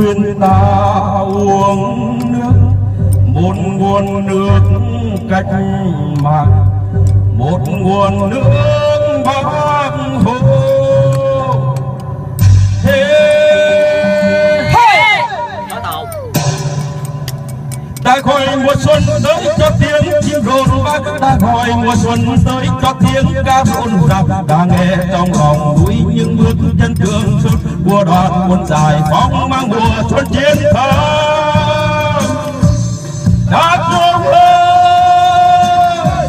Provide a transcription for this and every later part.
khuyên ta uống nước một nguồn nước cách mạng, một nguồn nước Bác Hồ. Thế ta gọi mùa xuân tới cho tiếng chim rộn Bác, ta gọi mùa xuân tới cho tiếng ca rộn rập. Ta nghe trong lòng núi những bước chân thương xuân của đoàn quân giải phóng mang mùa xuân chiến thắng. Đắc Kroong ơi,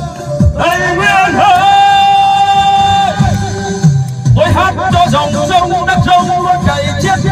Tây Nguyên ơi, tôi hát cho dòng sông Đắc Kroong luôn chảy xiết,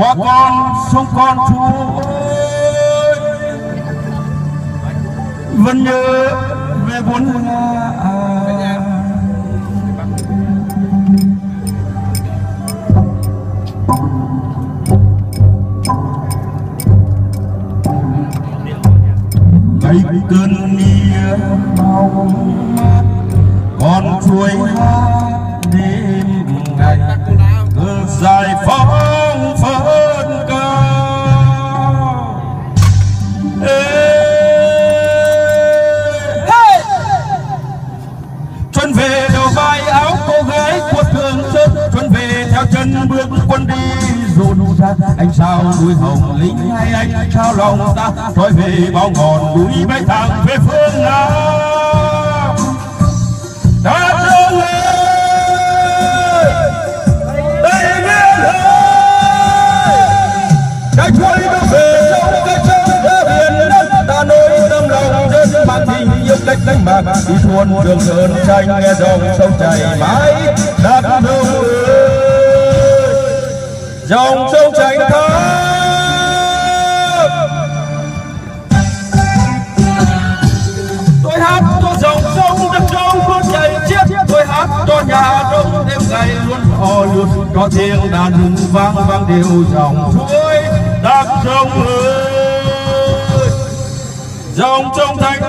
Qua con sông Con Chuối vẫn nhớ về bốn ngã, cây cơn mía màu mát Con Chuối hát đêm ngày cơ giải phóng phân cao. Hey! Xuân về đầu vai áo cô gái của Thường Xuân, xuân về theo chân bước quân đi dồn ra. Anh sao núi hồng lính hay anh sao lòng ta trôi về bao ngọn núi bay thẳng về phương Nam. Đã dâng cái chuối nó về trong cái chân ra biển đất, ta nối tâm lòng dân mang tình yêu cách đánh bạc đi thuôn đường sơn tranh nghe dòng sông chảy mãi Đắc Kroong ơi, dòng sông chảy thắm. Tôi hát cho dòng sông Đắc Kroong luôn chảy xiết, tôi hát cho nhà đông đêm ngày luôn hò luôn có tiếng đàn hùng vang vang đều dòng suối Đắc Kroong ơi, dòng sông Thanh